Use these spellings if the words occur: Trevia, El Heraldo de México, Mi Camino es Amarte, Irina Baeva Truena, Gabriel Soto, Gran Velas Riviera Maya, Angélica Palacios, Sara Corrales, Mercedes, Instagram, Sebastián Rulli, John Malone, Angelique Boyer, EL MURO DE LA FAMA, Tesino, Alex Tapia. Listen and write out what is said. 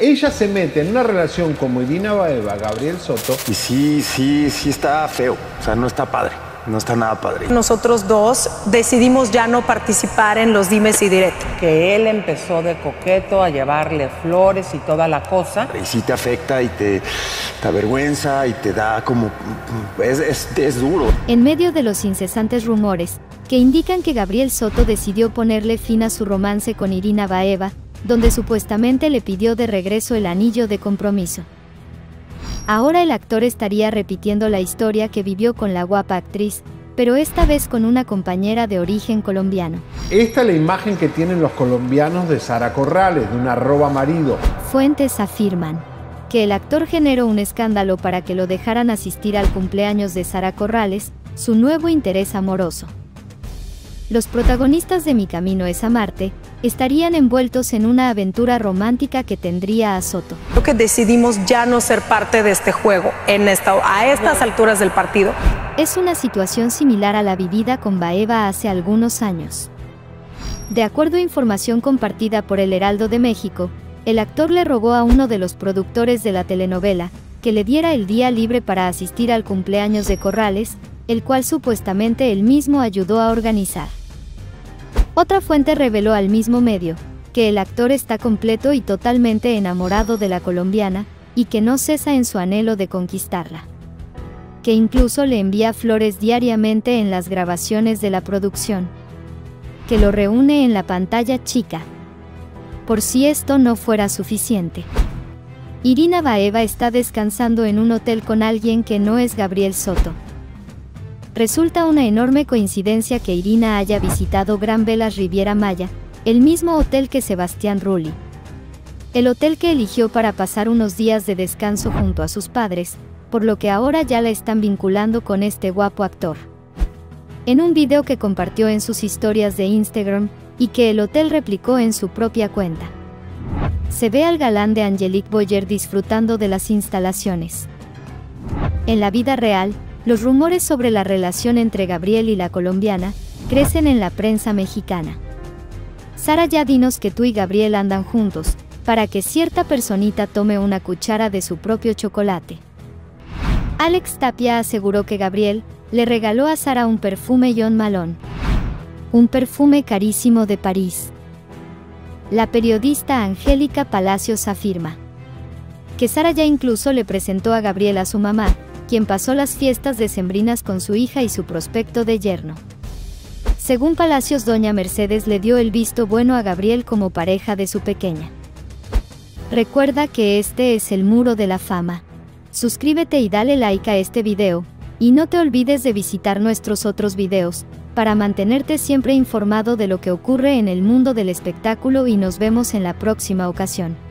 Ella se mete en una relación como Irina Baeva, Gabriel Soto. Y sí está feo, o sea, no está padre, no está nada padre. Nosotros dos decidimos ya no participar en los dimes y diretes. Que él empezó de coqueto a llevarle flores y toda la cosa. Y sí te afecta y te avergüenza y te da como... Es duro. En medio de los incesantes rumores que indican que Gabriel Soto decidió ponerle fin a su romance con Irina Baeva, donde supuestamente le pidió de regreso el anillo de compromiso. Ahora el actor estaría repitiendo la historia que vivió con la guapa actriz, pero esta vez con una compañera de origen colombiano. Esta es la imagen que tienen los colombianos de Sara Corrales, de un @marido. Fuentes afirman que el actor generó un escándalo para que lo dejaran asistir al cumpleaños de Sara Corrales, su nuevo interés amoroso. Los protagonistas de Mi Camino es Amarte estarían envueltos en una aventura romántica que tendría a Soto. Creo que decidimos ya no ser parte de este juego a estas alturas del partido. Es una situación similar a la vivida con Baeva hace algunos años. De acuerdo a información compartida por El Heraldo de México, el actor le rogó a uno de los productores de la telenovela que le diera el día libre para asistir al cumpleaños de Corrales, el cual supuestamente él mismo ayudó a organizar. Otra fuente reveló al mismo medio que el actor está completo y totalmente enamorado de la colombiana y que no cesa en su anhelo de conquistarla, que incluso le envía flores diariamente en las grabaciones de la producción, que lo reúne en la pantalla chica. Por si esto no fuera suficiente, Irina Baeva está descansando en un hotel con alguien que no es Gabriel Soto. Resulta una enorme coincidencia que Irina haya visitado Gran Velas Riviera Maya, el mismo hotel que Sebastián Rulli. El hotel que eligió para pasar unos días de descanso junto a sus padres, por lo que ahora ya la están vinculando con este guapo actor. En un video que compartió en sus historias de Instagram, y que el hotel replicó en su propia cuenta, se ve al galán de Angelique Boyer disfrutando de las instalaciones. En la vida real, los rumores sobre la relación entre Gabriel y la colombiana crecen en la prensa mexicana. Sara, ya dinos que tú y Gabriel andan juntos, para que cierta personita tome una cuchara de su propio chocolate. Alex Tapia aseguró que Gabriel le regaló a Sara un perfume John Malone. Un perfume carísimo de París. La periodista Angélica Palacios afirma que Sara ya incluso le presentó a Gabriel a su mamá, quien pasó las fiestas decembrinas con su hija y su prospecto de yerno. Según Palacios, doña Mercedes le dio el visto bueno a Gabriel como pareja de su pequeña. Recuerda que este es el Muro de la Fama. Suscríbete y dale like a este video, y no te olvides de visitar nuestros otros videos, para mantenerte siempre informado de lo que ocurre en el mundo del espectáculo, y nos vemos en la próxima ocasión.